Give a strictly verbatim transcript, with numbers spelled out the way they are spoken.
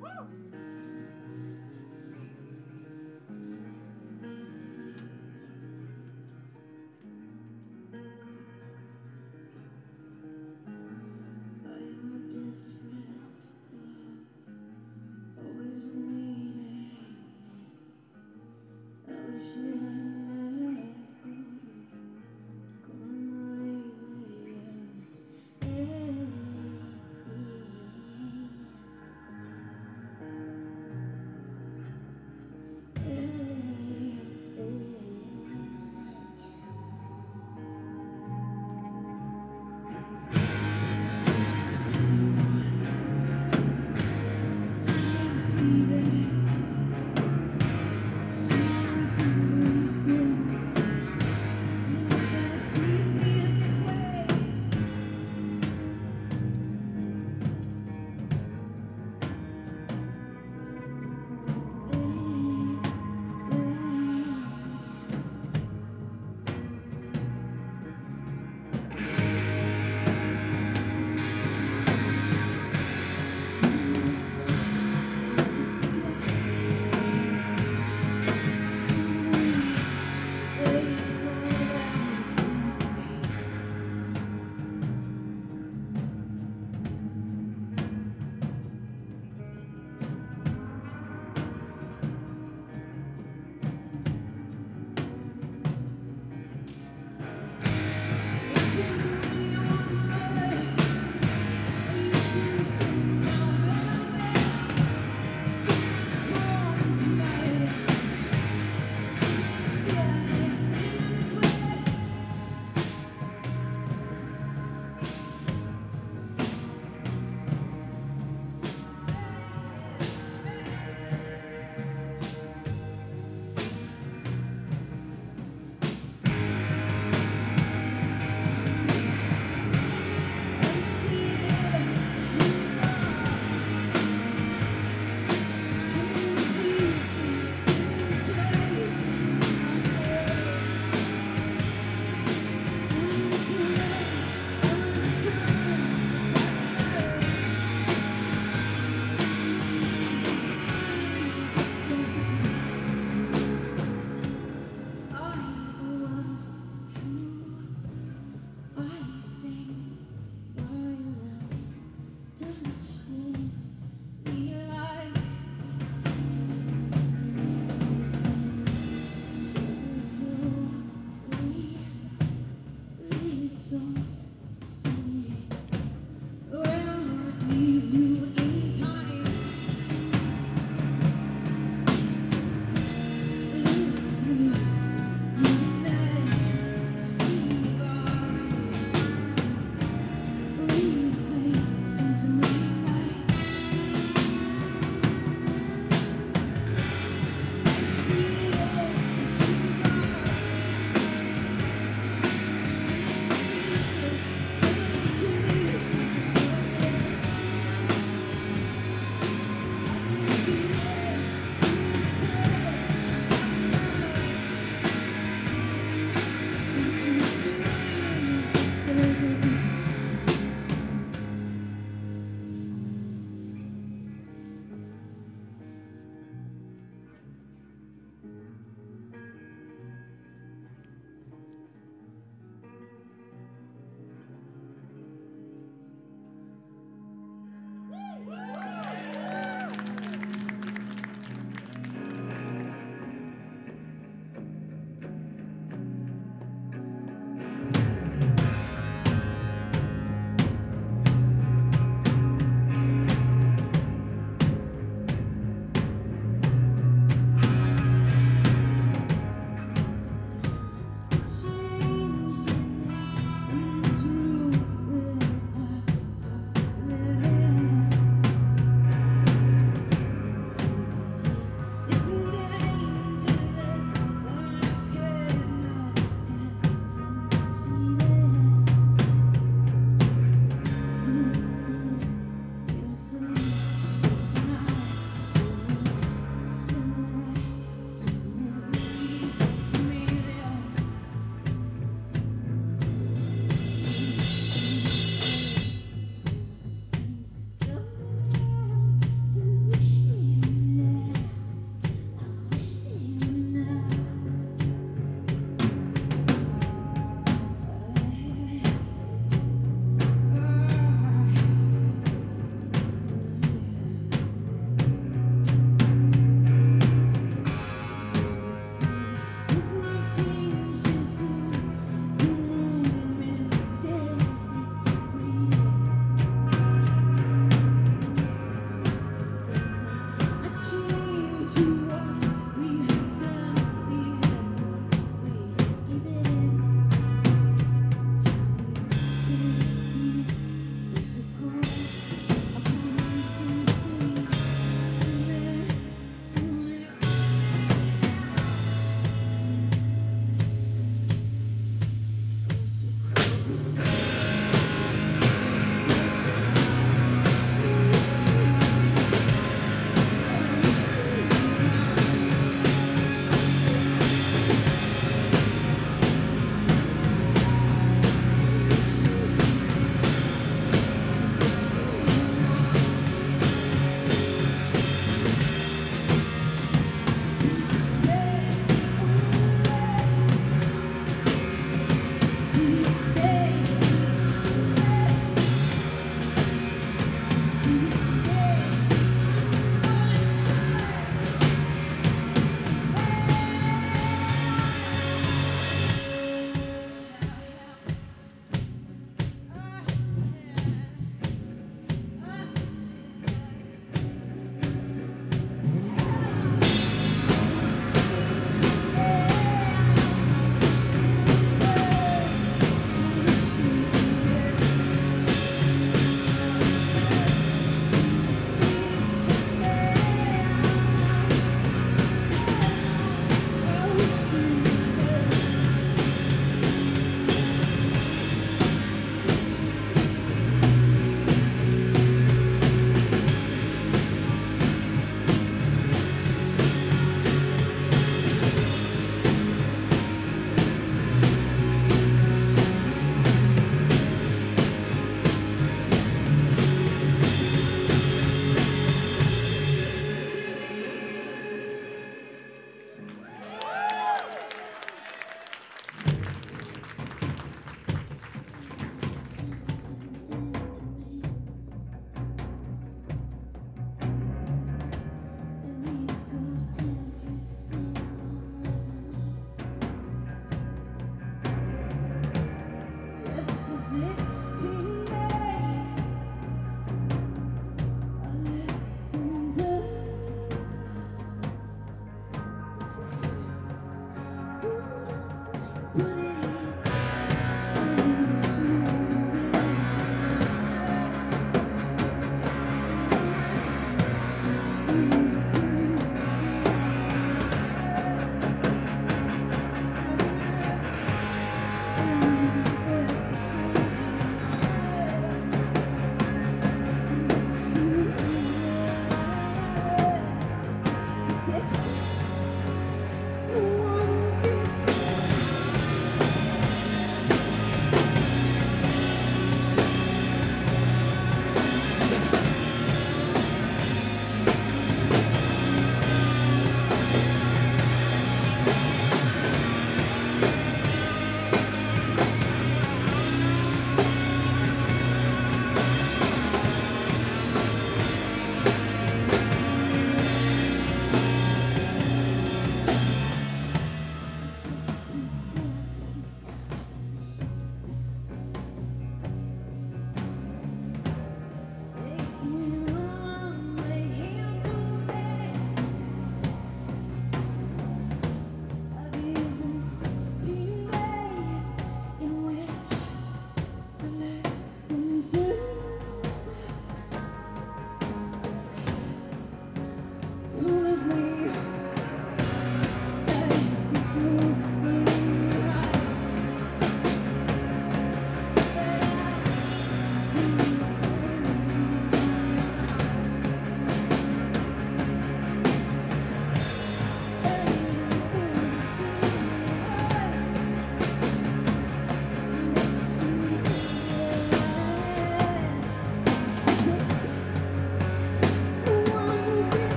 Woo!